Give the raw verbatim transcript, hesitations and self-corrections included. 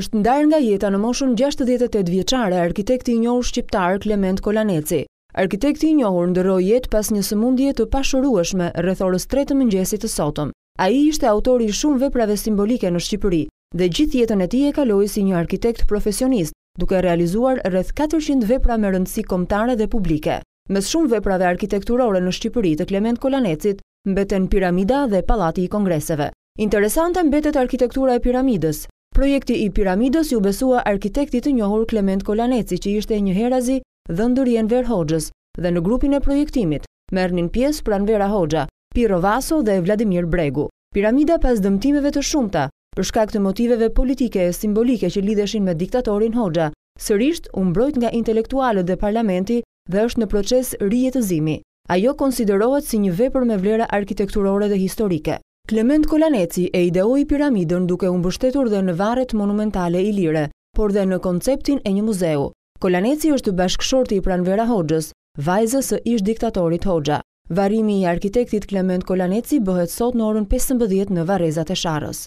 Është ndarë nga jeta në moshën gjashtëdhjetë e tetë vjeçare arkitekti i njohur shqiptar Klement Kolaneci. Arkitekti i njohur ndërroi jetë pas një sëmundje të pashërueshme rreth orës tre të mëngjesit të sotëm. Ai ishte autori i shumë veprave simbolike në Shqipëri dhe gjithë jetën e tij e kaloi si një arkitekt profesionist, duke realizuar rreth katërqind vepra me rëndësi kombëtare dhe publike. Mes shumë veprave arkitekturore në Shqipëri të Klement Kolanecit mbeten Piramida dhe Pallati i Kongreseve. Interesante mbetet arkitektura e Piramidës. Projekti i Piramidës ju besua arkitektit të njohur Klement Kolaneci, që ishte njëherazi dhëndër i Enver Hoxhës, dhe në grupin e projektimit merrnin pjesë Pranvera Hoxha, Pirro Vaso dhe Vladimir Bregu. Piramida pas dëmtimeve të shumta, për shkak të motiveve politike e simbolike që lidheshin me diktatorin Hoxha, sërish u mbrojt nga intelektualët dhe parlamenti dhe është në proces rijetëzimi. Ajo konsiderohet si një vepër me vlera arkitekturore dhe historike. Klement Kolaneci e ideoi piramidën duke u mbështetur dhe në varret monumentale ilire, por dhe në konceptin e një muzeu. Kolaneci është bashkëshorti i Pranvera Hoxhës, vajzës së ish diktatorit Hoxha. Varrimi i arkitektit Klement Kolaneci bëhet sot në orën pesëmbëdhjetë në varrezat e Sharrës.